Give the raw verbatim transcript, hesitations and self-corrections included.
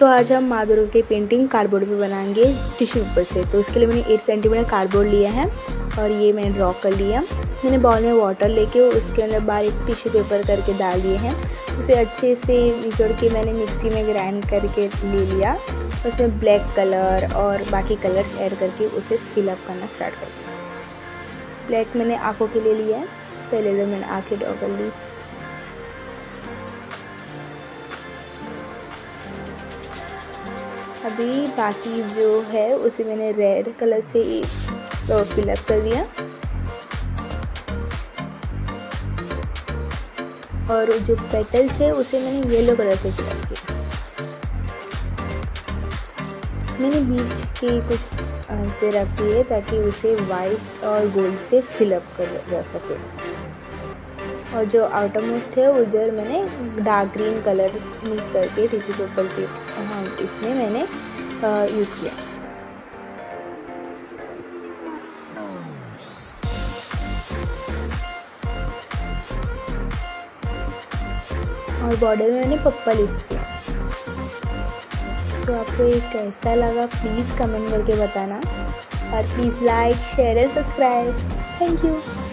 तो आज हम माँ दुर्गा की पेंटिंग कार्डबोर्ड पे बनाएंगे टिश्यू पेपर से। तो उसके लिए मैंने एट सेंटीमीटर कार्डबोर्ड लिया है और ये मैंने ड्रॉ कर लिया। मैंने बाउल में वाटर लेके उसके अंदर बारीक टिश्यू पेपर करके डाल दिए हैं। उसे अच्छे से निचोड़ के मैंने मिक्सी में ग्राइंड करके ले लिया। उसमें ब्लैक कलर और बाकी कलर्स ऐड करके उसे फिलअप करना स्टार्ट कर दिया। ब्लैक मैंने आँखों के लिए लिया है, पहले तो मैंने आँखें ड्रॉ कर ली। अभी बाकी जो है उसे मैंने रेड कलर से तो फिलअप कर दिया। और जो पेटल्स है उसे मैंने येलो कलर से फिलअप किया। मैंने बीच के कुछ से रख दिए ताकि उसे वाइट और गोल्ड से फिलअप कर जा सके। और जो आउटर मोस्ट है उधर मैंने डार्क ग्रीन कलर मिक्स करके टिश्यू पेपर के हाँ इसमें मैंने यूज़ किया। और बॉर्डर में मैंने पर्पल यूज़ किया। तो आपको ये कैसा लगा प्लीज़ कमेंट करके बताना और please like share and subscribe. Thank you.